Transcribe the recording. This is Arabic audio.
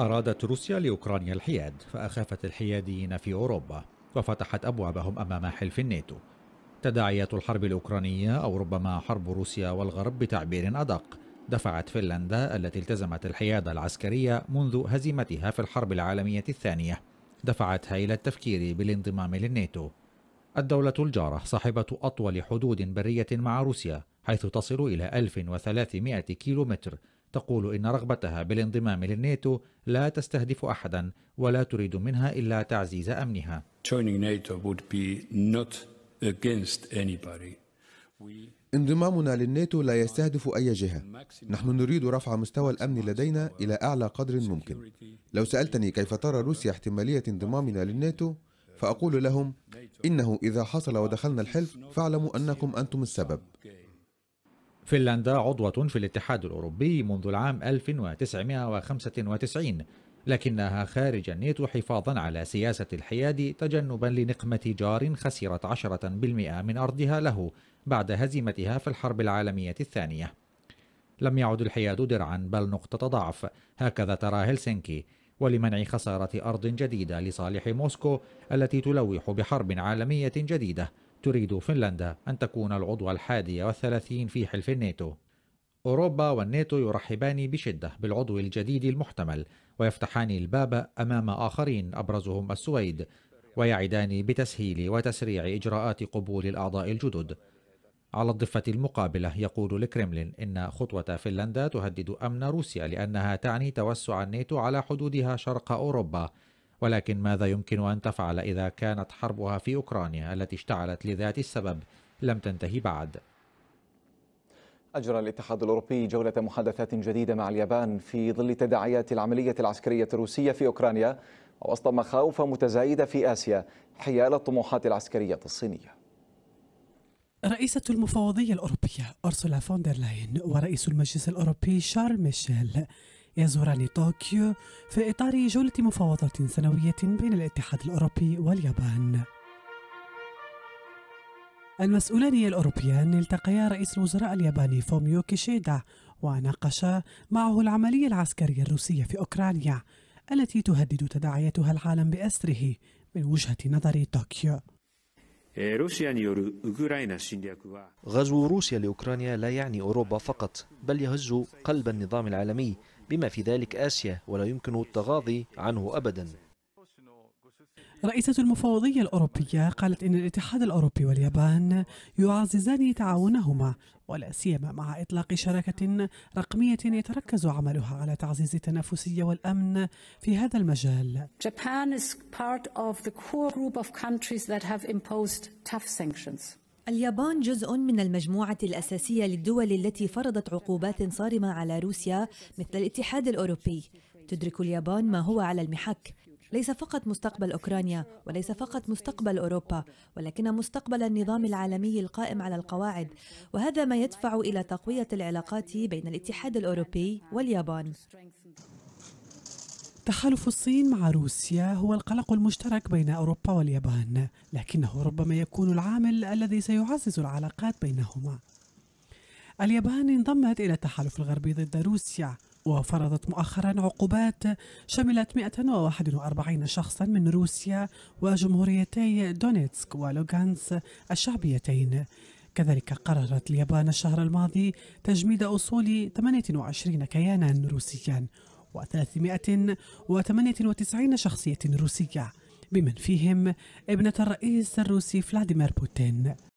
أرادت روسيا لأوكرانيا الحياد، فأخافت الحياديين في أوروبا وفتحت أبوابهم أمام حلف الناتو. تداعيات الحرب الأوكرانية أو ربما حرب روسيا والغرب بتعبير أدق دفعت فنلندا التي التزمت الحيادة العسكرية منذ هزيمتها في الحرب العالمية الثانية، دفعتها إلى التفكير بالانضمام للناتو. الدولة الجارة صاحبة أطول حدود برية مع روسيا حيث تصل إلى 1300 كيلومتر، تقول إن رغبتها بالانضمام للناتو لا تستهدف أحدا ولا تريد منها إلا تعزيز أمنها. انضمامنا للناتو لا يستهدف أي جهة، نحن نريد رفع مستوى الأمن لدينا إلى أعلى قدر ممكن. لو سألتني كيف ترى روسيا احتمالية انضمامنا للناتو فأقول لهم إنه إذا حصل ودخلنا الحلف فاعلموا أنكم أنتم السبب. فنلندا عضوة في الاتحاد الأوروبي منذ العام 1995، لكنها خارج الناتو حفاظا على سياسة الحياد تجنبا لنقمة جار خسرت 10% من أرضها له بعد هزيمتها في الحرب العالمية الثانية. لم يعد الحياد درعا بل نقطة ضعف، هكذا ترى هلسنكي، ولمنع خسارة أرض جديدة لصالح موسكو التي تلوح بحرب عالمية جديدة تريد فنلندا أن تكون العضو ال31 في حلف الناتو. أوروبا والناتو يرحبان بشدة بالعضو الجديد المحتمل ويفتحان الباب أمام آخرين أبرزهم السويد، ويعدان بتسهيل وتسريع إجراءات قبول الأعضاء الجدد. على الضفة المقابلة يقول الكرملين إن خطوة فنلندا تهدد أمن روسيا لأنها تعني توسع الناتو على حدودها شرق أوروبا، ولكن ماذا يمكن أن تفعل إذا كانت حربها في أوكرانيا التي اشتعلت لذات السبب لم تنتهي بعد؟ أجرى الاتحاد الأوروبي جولة محادثات جديدة مع اليابان في ظل تداعيات العملية العسكرية الروسية في أوكرانيا، ووسط مخاوف متزايدة في آسيا حيال الطموحات العسكرية الصينية. رئيسة المفوضية الأوروبية أرسولا فون دير لاين ورئيس المجلس الأوروبي شارل ميشيل يزوران طوكيو في إطار جولة مفاوضات سنوية بين الاتحاد الأوروبي واليابان. المسؤولان الأوروبيان التقيا رئيس الوزراء الياباني فوميو كيشيدا وناقشا معه العملية العسكرية الروسية في أوكرانيا التي تهدد تداعياتها العالم بأسره من وجهة نظر طوكيو. غزو روسيا لأوكرانيا لا يعني أوروبا فقط بل يهز قلب النظام العالمي بما في ذلك آسيا، ولا يمكن التغاضي عنه أبدا. رئيسة المفوضية الأوروبية قالت إن الاتحاد الأوروبي واليابان يعززان تعاونهما، ولا سيما مع إطلاق شراكة رقمية يتركز عملها على تعزيز التنافسية والأمن في هذا المجال. اليابان جزء من المجموعة الأساسية للدول التي فرضت عقوبات صارمة على روسيا مثل الاتحاد الأوروبي. تدرك اليابان ما هو على المحك، ليس فقط مستقبل أوكرانيا وليس فقط مستقبل أوروبا، ولكن مستقبل النظام العالمي القائم على القواعد، وهذا ما يدفع إلى تقوية العلاقات بين الاتحاد الأوروبي واليابان. تحالف الصين مع روسيا هو القلق المشترك بين أوروبا واليابان، لكنه ربما يكون العامل الذي سيعزز العلاقات بينهما. اليابان انضمت إلى التحالف الغربي ضد روسيا وفرضت مؤخرا عقوبات شملت 141 شخصا من روسيا وجمهوريتي دونيتسك ولوغانس الشعبيتين. كذلك قررت اليابان الشهر الماضي تجميد أصول 28 كيانا روسيا و398 شخصية روسية بمن فيهم ابنة الرئيس الروسي فلاديمير بوتين.